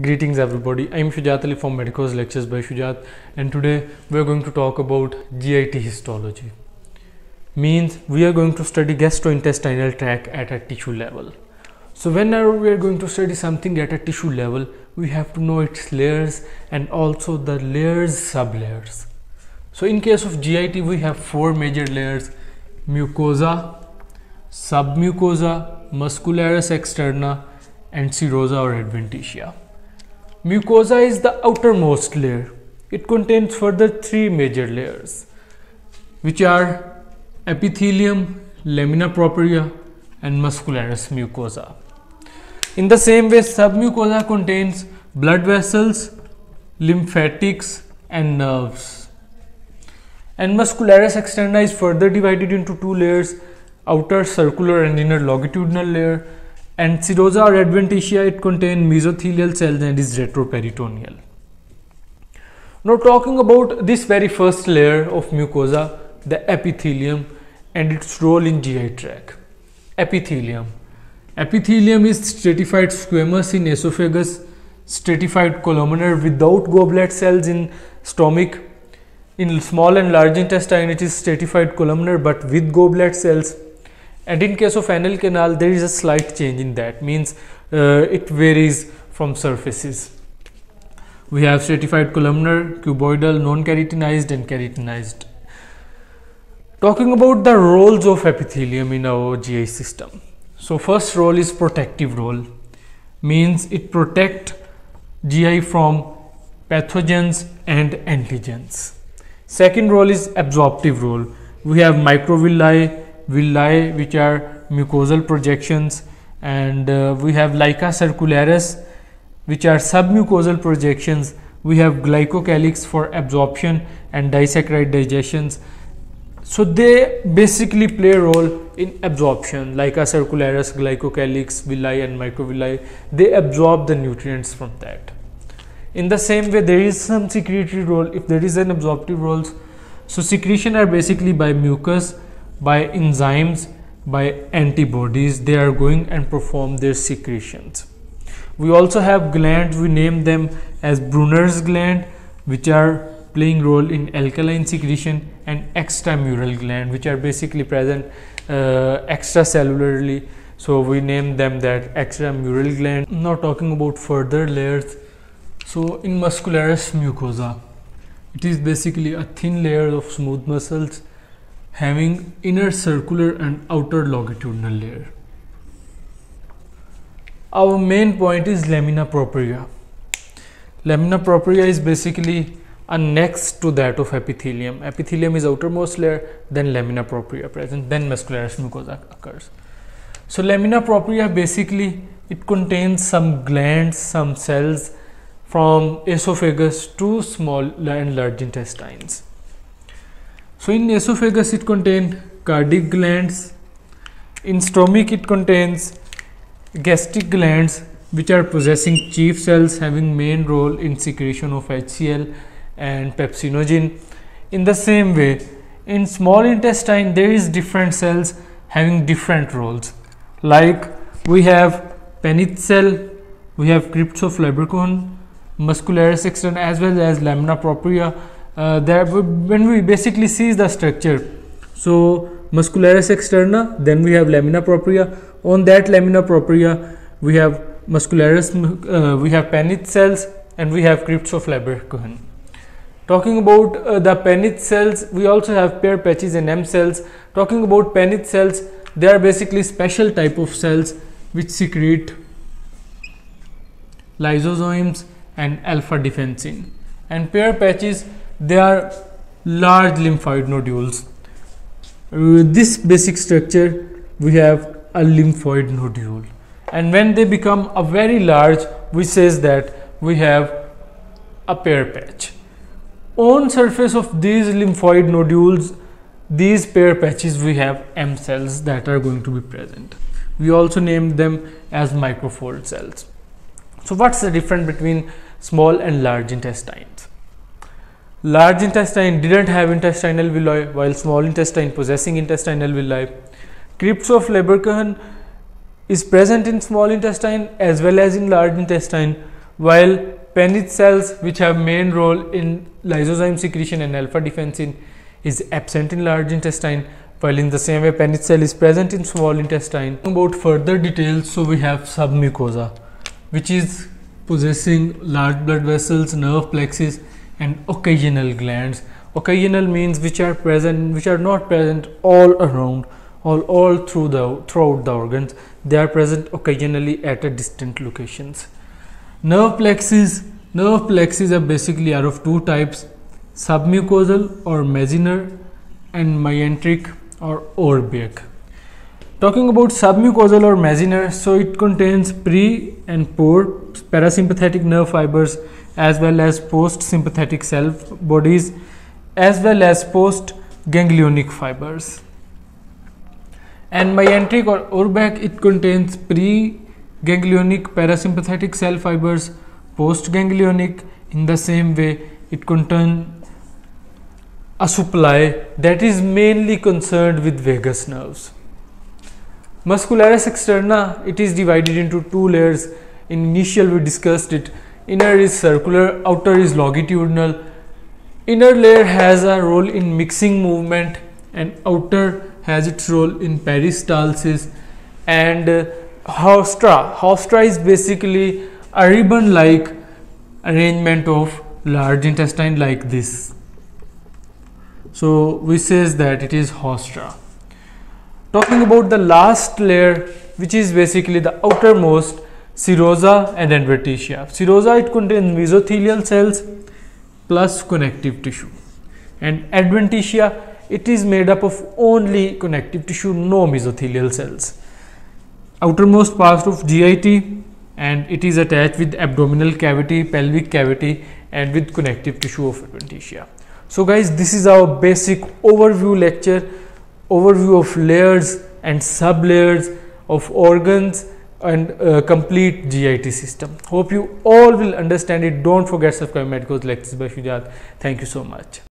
Greetings everybody, I am Shujaat Ali from Medicos Lectures by Shujaat, and today we are going to talk about GIT histology. Means we are going to study gastrointestinal tract at a tissue level. So whenever we are going to study something at a tissue level, we have to know its layers and also the layers, sublayers. So in case of GIT, we have four major layers: mucosa, submucosa, muscularis externa, and serosa or adventitia. Mucosa is the outermost layer. It contains further three major layers, which are epithelium, lamina propria, and muscularis mucosa. In the same way, submucosa contains blood vessels, lymphatics, and nerves. And muscularis externa is further divided into two layers: outer circular and inner longitudinal layer. And serosa or adventitia, it contains mesothelial cells and is retroperitoneal. Now talking about this very first layer of mucosa, the epithelium and its role in GI tract. Epithelium. Epithelium is stratified squamous in esophagus, stratified columnar without goblet cells in stomach. In small and large intestine, it is stratified columnar but with goblet cells. And in case of anal canal, there is a slight change in that, means it varies from surfaces. We have stratified columnar, cuboidal, non-keratinized and keratinized. Talking about the roles of epithelium in our GI system. So first role is protective role, means it protects GI from pathogens and antigens. Second role is absorptive role. We have microvilli, villi, which are mucosal projections, and we have plicae circularis, which are submucosal projections. We have glycocalyx for absorption and disaccharide digestions. So they basically play a role in absorption. Plicae circularis, glycocalyx, villi and microvilli, they absorb the nutrients from that. In the same way, there is some secretory role if there is an absorptive role. So secretion are basically by mucus, by enzymes, by antibodies. They are going and perform their secretions. We also have glands. We name them as Brunner's gland, which are playing role in alkaline secretion, and extramural gland, which are basically present extracellularly. So we name them that extramural gland. Now talking about further layers. So in muscularis mucosa, it is basically a thin layer of smooth muscles having inner circular and outer longitudinal layer. Our main point is lamina propria. Lamina propria is basically a next to that of epithelium. Epithelium is outermost layer, then lamina propria present, then muscularis mucosa occurs. So lamina propria basically it contains some glands, some cells from esophagus to small and large intestines. So in esophagus it contains cardiac glands, in stomach it contains gastric glands, which are possessing chief cells having main role in secretion of HCl and pepsinogen. In the same way, in small intestine there is different cells having different roles, like we have Paneth cell, we have crypt of Lieberkuhn, muscularis externa as well as lamina propria. When we basically see the structure, so muscularis externa, then we have lamina propria. On that lamina propria, we have muscularis, we have Paneth cells, and we have crypts of Lieberkuhn. Talking about the Paneth cells, we also have Peyer's patches and M cells. Talking about Paneth cells, they are basically special type of cells which secrete lysozymes and alpha defensin. And Peyer's patches, they are large lymphoid nodules. This basic structure, we have a lymphoid nodule, and when they become a very large, we says that we have a Peyer's patch. On surface of these lymphoid nodules, these Peyer's patches, we have M cells that are going to be present. We also name them as microfold cells. So what's the difference between small and large intestines? Large intestine didn't have intestinal villi, while small intestine possessing intestinal villi. Crypts of Lieberkuhn is present in small intestine as well as in large intestine, while Paneth cells, which have main role in lysozyme secretion and alpha defensin, is absent in large intestine, while in the same way Paneth cell is present in small intestine. About further details, so we have submucosa, which is possessing large blood vessels, nerve plexes and occasional glands. Occasional means which are present, which are not present all around, all throughout the organs. They are present occasionally at a distant locations. Nerve plexes. Nerve plexes are basically are of two types: submucosal or mesener, and myenteric or Auerbach. Talking about submucosal or mesener, so it contains pre and post parasympathetic nerve fibers as well as post sympathetic cell bodies as well as post ganglionic fibers. And myenteric or Auerbach, it contains pre-ganglionic parasympathetic cell fibers, post-ganglionic. In the same way, it contains acupuncture that is mainly concerned with vagus nerves. Muscularis externa, it is divided into two layers. In initial we discussed it. Inner is circular, outer is longitudinal. Inner layer has a role in mixing movement, and outer has its role in peristalsis. And haustra. Haustra is basically a ribbon like arrangement of large intestine like this. So we says that it is haustra. Talking about the last layer, which is basically the outermost, serosa and adventitia. Serosa, it contains mesothelial cells plus connective tissue, and adventitia, it is made up of only connective tissue, no mesothelial cells. Outermost part of GIT, and it is attached with abdominal cavity, pelvic cavity, and with connective tissue of adventitia. So guys, this is our basic overview lecture, overview of layers and sublayers of organs and complete GIT system. Hope you all will understand it. Don't forget subscribe Medicos Lectures by Shujaat. Thank you so much.